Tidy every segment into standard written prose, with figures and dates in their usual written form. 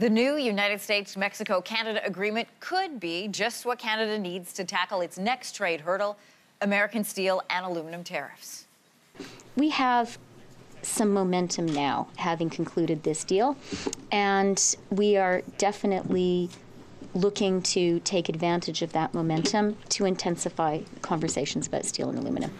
The new United States-Mexico-Canada agreement could be just what Canada needs to tackle its next trade hurdle, American steel and aluminum tariffs. We have some momentum now, having concluded this deal, and we are definitely looking to take advantage of that momentum to intensify conversations about steel and aluminum.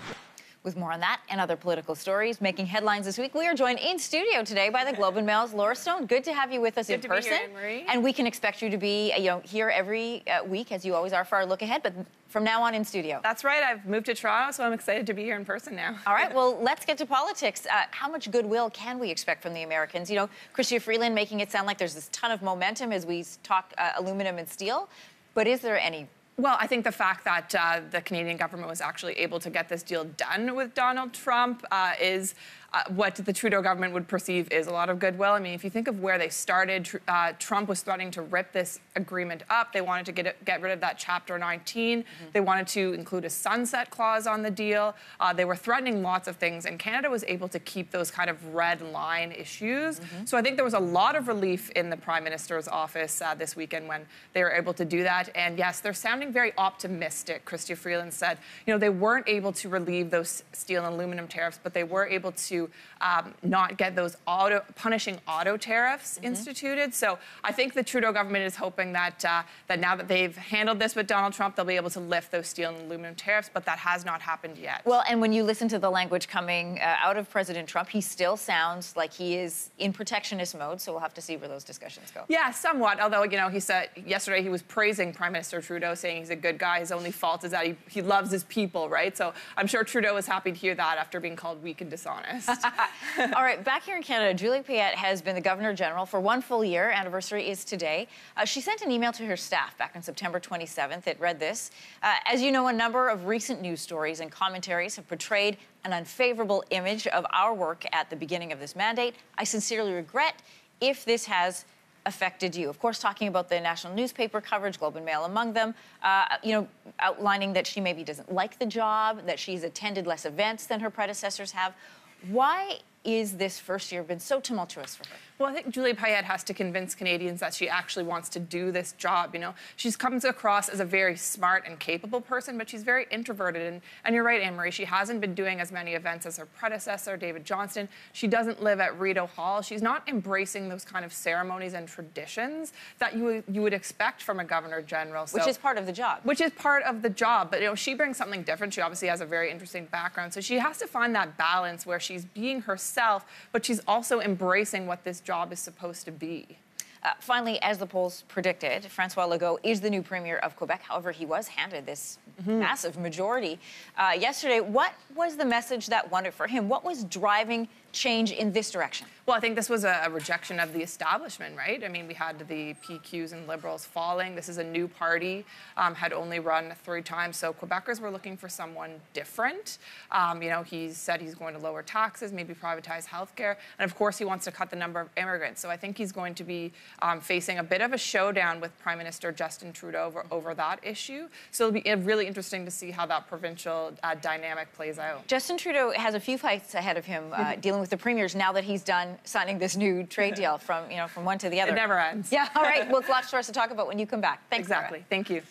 With more on that and other political stories making headlines this week, we are joined in studio today by the Globe and Mail's Laura Stone. Good to have you with us in person. Good to be here, Anne-Marie. And we can expect you to be, here every week as you always are for our look ahead. But from now on, in studio. That's right. I've moved to Toronto, so I'm excited to be here in person now. All right. Well, let's get to politics. How much goodwill can we expect from the Americans? You know, Chrystia Freeland making it sound like there's this ton of momentum as we talk aluminum and steel, but is there any? Well, I think the fact that the Canadian government was actually able to get this deal done with Donald Trump is what the Trudeau government would perceive is a lot of goodwill. I mean, if you think of where they started, Trump was threatening to rip this agreement up. They wanted to get rid of that Chapter 19. Mm-hmm. They wanted to include a sunset clause on the deal. They were threatening lots of things, and Canada was able to keep those kind of red line issues. Mm-hmm. So I think there was a lot of relief in the Prime Minister's office this weekend when they were able to do that. And yes, they're sounding very optimistic. Chrystia Freeland said, they weren't able to relieve those steel and aluminum tariffs, but they were able to not get those punishing auto tariffs mm-hmm. instituted. So I think the Trudeau government is hoping that that now that they've handled this with Donald Trump, they'll be able to lift those steel and aluminum tariffs, but that has not happened yet. Well, and when you listen to the language coming out of President Trump, he still sounds like he is in protectionist mode, so we'll have to see where those discussions go. Yeah, somewhat, although, he said yesterday he was praising Prime Minister Trudeau, saying he's a good guy. His only fault is that he loves his people, right? So I'm sure Trudeau is happy to hear that after being called weak and dishonest. All right, back here in Canada, Julie Payette has been the Governor General for one full year. Anniversary is today. She sent an email to her staff back on September 27th. It read this. As you know, a number of recent news stories and commentaries have portrayed an unfavorable image of our work at the beginning of this mandate. I sincerely regret if this has affected you. Of course, talking about the national newspaper coverage, Globe and Mail among them, outlining that she maybe doesn't like the job, that she's attended less events than her predecessors have. Why is this first year been so tumultuous for her? Well, I think Julie Payette has to convince Canadians that she actually wants to do this job, She comes across as a very smart and capable person, but she's very introverted. And you're right, Anne-Marie, she hasn't been doing as many events as her predecessor, David Johnston. She doesn't live at Rideau Hall. She's not embracing those kind of ceremonies and traditions that you would expect from a governor general. So, which is part of the job. Which is part of the job. But, she brings something different. She obviously has a very interesting background. So she has to find that balance where she's being herself, but she's also embracing what this job is supposed to be. Finally, as the polls predicted, Francois Legault is the new premier of Quebec. However, he was handed this mm-hmm. massive majority yesterday. What was the message that won it for him? What was driving change in this direction? Well, I think this was a rejection of the establishment, right? I mean, we had the PQs and Liberals falling. This is a new party, had only run 3 times, so Quebecers were looking for someone different. He said he's going to lower taxes, maybe privatize healthcare, and of course he wants to cut the number of immigrants. So I think he's going to be facing a bit of a showdown with Prime Minister Justin Trudeau over that issue. So it'll be really interesting to see how that provincial dynamic plays out. Justin Trudeau has a few fights ahead of him dealing with the premiers now that he's done signing this new trade deal from, from one to the other. It never ends. Yeah, all right. Well, lots for us to talk about when you come back. Thanks, exactly. Laura. Thank you.